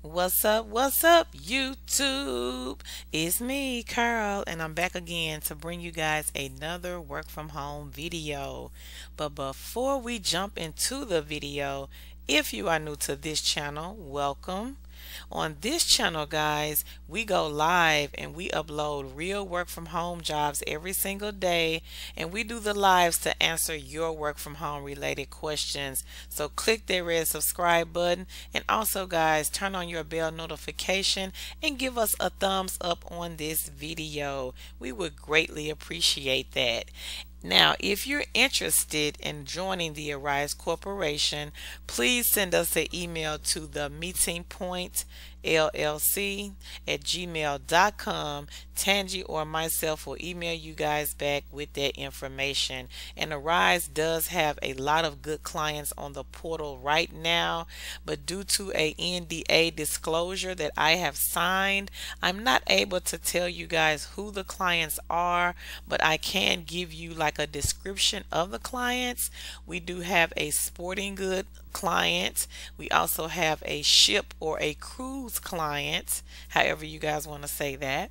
What's up, YouTube? It's me, Curl, and I'm back again to bring you guys another work from home video. But before we jump into the video, if you are new to this channel, welcome. On this channel, guys, we go live and we upload real work from home jobs every single day, and we do the lives to answer your work from home related questions. So click the red subscribe button, and also, guys, turn on your bell notification and give us a thumbs up on this video. We would greatly appreciate that. Now, if you're interested in joining the Arise Corporation, please send us an email to the Meeting Point LLC at gmail.com. Tangi or myself will email you guys back with that information. And Arise does have a lot of good clients on the portal right now, but due to a NDA disclosure that I have signed, I'm not able to tell you guys who the clients are, but I can give you like a description of the clients. We do have a sporting good client. We also have a ship or a cruise client, however you guys want to say that.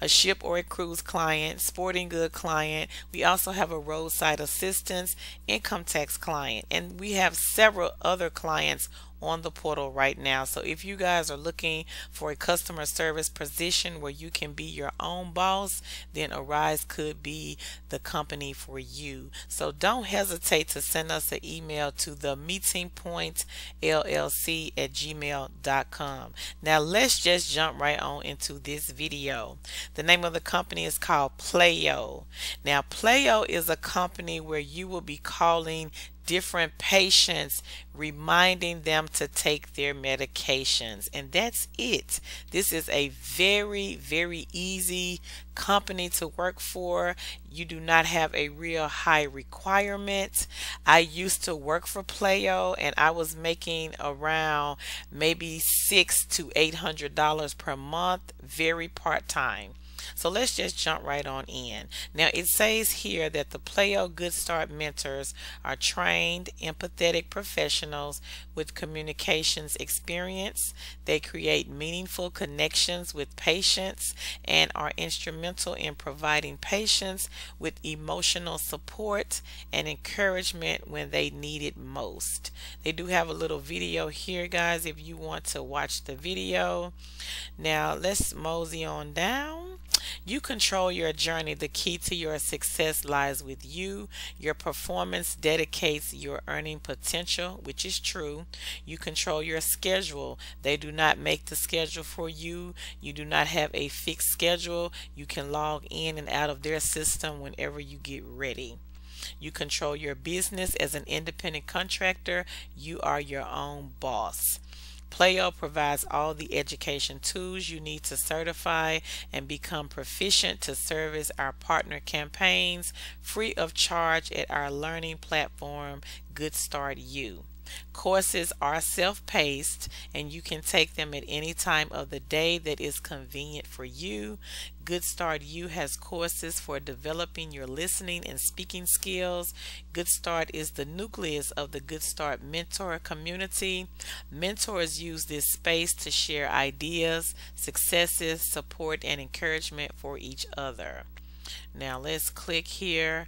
A ship or a cruise client, sporting good client. We also have a roadside assistance, income tax client, and we have several other clients on the portal right now. So if you guys are looking for a customer service position where you can be your own boss, then Arise could be the company for you. So don't hesitate to send us an email to the meetingpointllc@gmail.com. Now let's just jump right on into this video. The name of the company is called Pleio. Now Pleio is a company where you will be calling different patients, reminding them to take their medications, and that's it. This is a very, very easy company to work for. You do not have a real high requirement. I used to work for Pleio, and I was making around maybe $600 to $800 per month, very part-time. So let's just jump right on in. Now it says here that the Pleio Good Start mentors are trained, empathetic professionals with communications experience. They create meaningful connections with patients and are instrumental in providing patients with emotional support and encouragement when they need it most. They do have a little video here, guys, if you want to watch the video. Now let's mosey on down. You control your journey. The key to your success lies with you. Your performance dictates your earning potential, which is true. You control your schedule. They do not make the schedule for you. You do not have a fixed schedule. You can log in and out of their system whenever you get ready. You control your business. As an independent contractor, you are your own boss. Pleio provides all the education tools you need to certify and become proficient to service our partner campaigns free of charge at our learning platform, Good Start U. Courses are self-paced, and you can take them at any time of the day that is convenient for you. Good Start U has courses for developing your listening and speaking skills. Good Start is the nucleus of the Good Start mentor community. Mentors use this space to share ideas, successes, support, and encouragement for each other. Now let's click here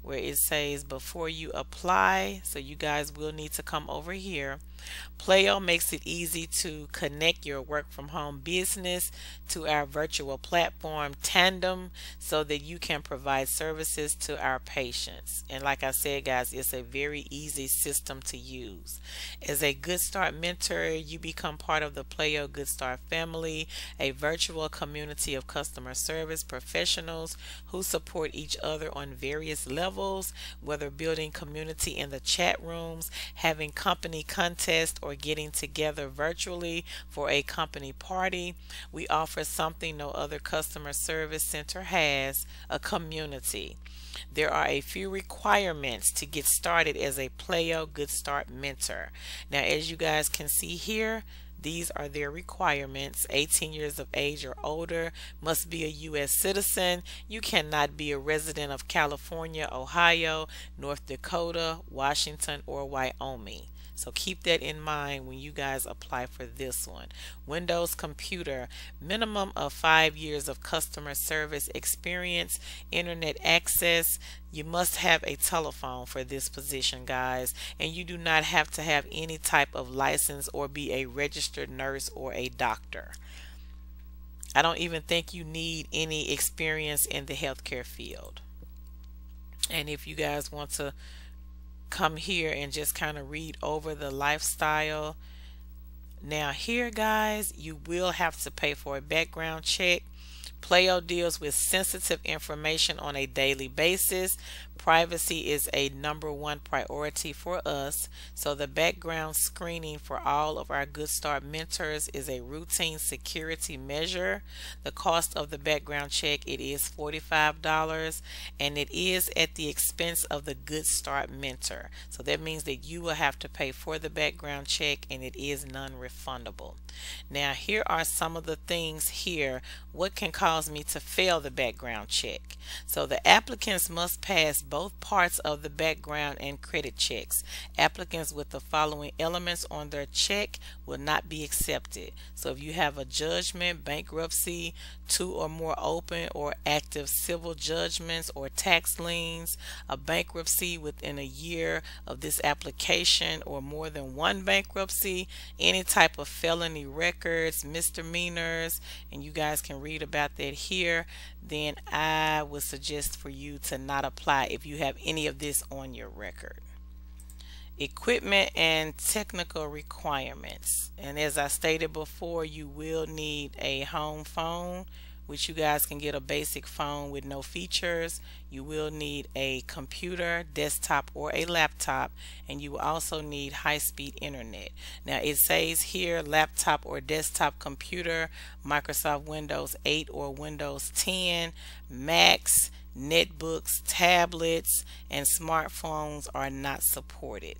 where it says before you apply, so you guys will need to come over here. Pleio makes it easy to connect your work from home business to our virtual platform Tandem so that you can provide services to our patients. And like I said, guys, it's a very easy system to use. As a Good Start mentor, you become part of the Pleio Good Start family, a virtual community of customer service professionals who support each other on various levels, whether building community in the chat rooms, having company contests, or getting together virtually for a company party. We offer something no other customer service center has, a community. There are a few requirements to get started as a Pleio Good Start mentor. Now, as you guys can see here, these are their requirements. 18 years of age or older, must be a U.S. citizen. You cannot be a resident of California, Ohio, North Dakota, Washington, or Wyoming. So keep that in mind when you guys apply for this one. Windows computer, minimum of 5 years of customer service experience, internet access. You must have a telephone for this position, guys, and you do not have to have any type of license or be a registered nurse or a doctor. I don't even think you need any experience in the healthcare field. And if you guys want to come here and just kind of read over the lifestyle, now here, guys, you will have to pay for a background check. Pleio deals with sensitive information on a daily basis. Privacy is a #1 priority for us. So the background screening for all of our Good Start mentors is a routine security measure. The cost of the background check, it is $45, and it is at the expense of the Good Start mentor. So that means that you will have to pay for the background check, and it is non-refundable. Now here are some of the things here. What can cause me to fail the background check? So the applicants must pass both parts of the background and credit checks. Applicants with the following elements on their check will not be accepted. So if you have a judgment, bankruptcy, 2 or more open or active civil judgments or tax liens, a bankruptcy within a year of this application or more than one bankruptcy, any type of felony records, misdemeanors, and you guys can read about that here, then I would suggest for you to not apply if you have any of this on your record. Equipment and technical requirements, and as I stated before, you will need a home phone, which you guys can get a basic phone with no features. You will need a computer, desktop, or a laptop, and you will also need high-speed internet. Now it says here laptop or desktop computer, Microsoft Windows 8 or Windows 10, Macs, netbooks, tablets, and smartphones are not supported.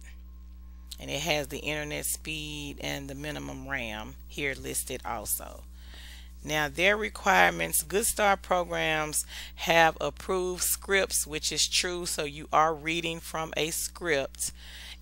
And it has the internet speed and the minimum RAM here listed also. Now their requirements, Good Start programs have approved scripts, which is true, so you are reading from a script.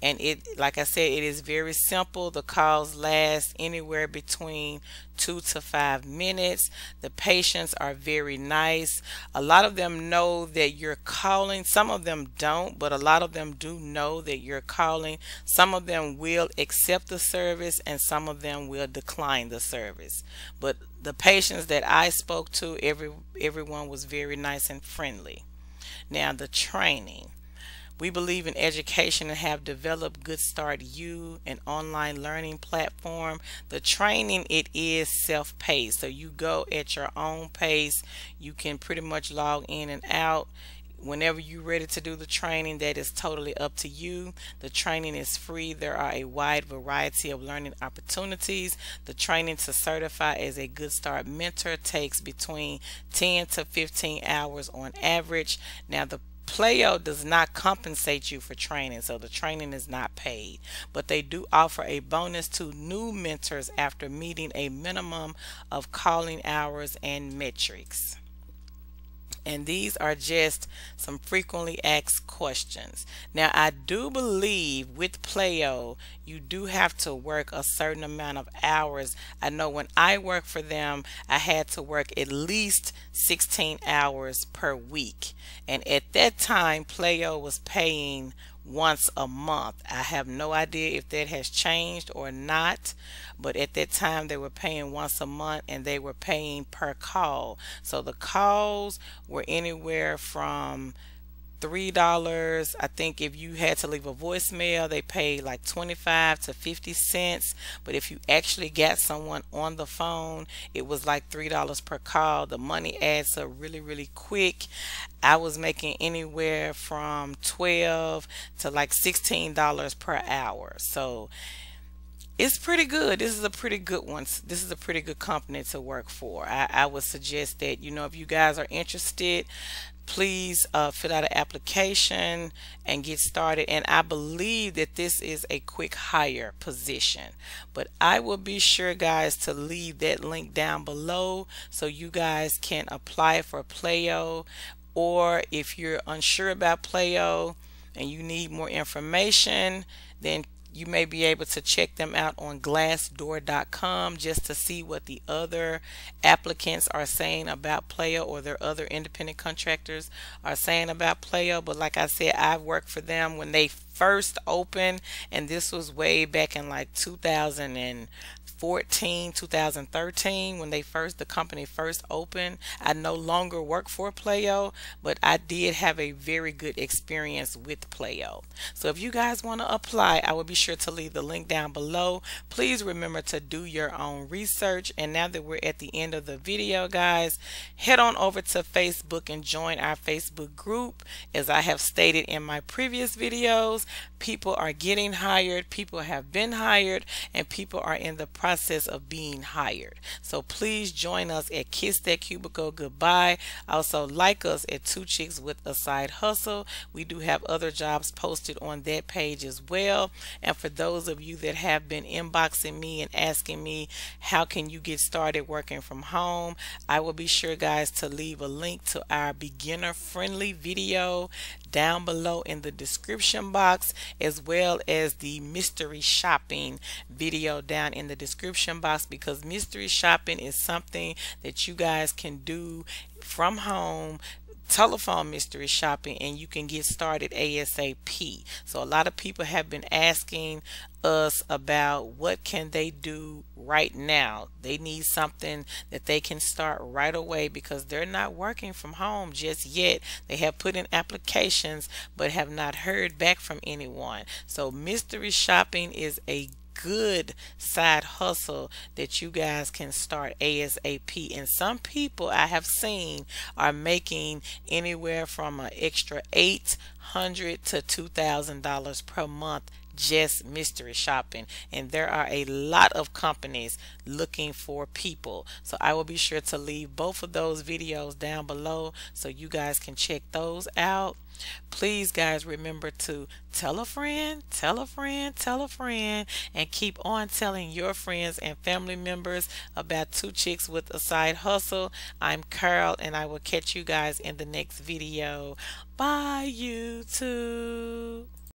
And it, like I said, it is very simple. The calls last anywhere between 2 to 5 minutes. The patients are very nice. A lot of them know that you're calling. Some of them don't, but a lot of them do know that you're calling. Some of them will accept the service and some of them will decline the service. But the patients that I spoke to, everyone was very nice and friendly. Now the training. We believe in education and have developed Good Start U, an online learning platform. The training, it is self-paced. So you go at your own pace. You can pretty much log in and out. Whenever you're ready to do the training, that is totally up to you. The training is free. There are a wide variety of learning opportunities. The training to certify as a Good Start mentor takes between 10 to 15 hours on average. Now, the Pleio does not compensate you for training, so the training is not paid, but they do offer a bonus to new mentors after meeting a minimum of calling hours and metrics. And these are just some frequently asked questions. Now, I do believe with Pleio, you do have to work a certain amount of hours. I know when I worked for them, I had to work at least 16 hours per week. And at that time, Pleio was paying once a month. I have no idea if that has changed or not, but at that time they were paying once a month and they were paying per call. So the calls were anywhere from $3. I think if you had to leave a voicemail, they paid like 25 to 50 cents. But if you actually got someone on the phone, it was like $3 per call. The money adds up really, really quick. I was making anywhere from $12 to like $16 per hour. So it's pretty good. This is a pretty good one. This is a pretty good company to work for. I would suggest that, you know, if you guys are interested, please fill out an application and get started. And I believe that this is a quick hire position, but I will be sure, guys, to leave that link down below so you guys can apply for Pleio. Or if you're unsure about Pleio and you need more information, then You may be able to check them out on Glassdoor.com just to see what the other applicants are saying about Pleio, or their other independent contractors are saying about Pleio. But like I said, I've worked for them when they first opened, and this was way back in like 2013 when they the company first opened. I no longer work for Pleio, but I did have a very good experience with Pleio. So if you guys want to apply, I will be sure to leave the link down below. Please remember to do your own research. And now that we're at the end of the video, guys, head on over to Facebook and join our Facebook group. As I have stated in my previous videos, people are getting hired, people have been hired, and people are in the process of being hired. So please join us at Kiss That Cubicle Goodbye. Also like us at Two Chicks with a Side Hustle. We do have other jobs posted on that page as well. And for those of you that have been inboxing me and asking me how can you get started working from home, I will be sure, guys, to leave a link to our beginner friendly video down below in the description box, as well as the mystery shopping video down in the description box, because mystery shopping is something that you guys can do from home, telephone mystery shopping, and you can get started ASAP. So a lot of people have been asking us about what can they do right now. They need something that they can start right away because they're not working from home just yet. They have put in applications but have not heard back from anyone. So mystery shopping is a good side hustle that you guys can start ASAP. And some people I have seen are making anywhere from an extra $800 to $2,000 per month just mystery shopping, and there are a lot of companies looking for people. So I will be sure to leave both of those videos down below so you guys can check those out. Please, guys, remember to tell a friend, tell a friend, tell a friend, and keep on telling your friends and family members about Two Chicks with a Side Hustle. I'm Carl, and I will catch you guys in the next video. Bye, YouTube.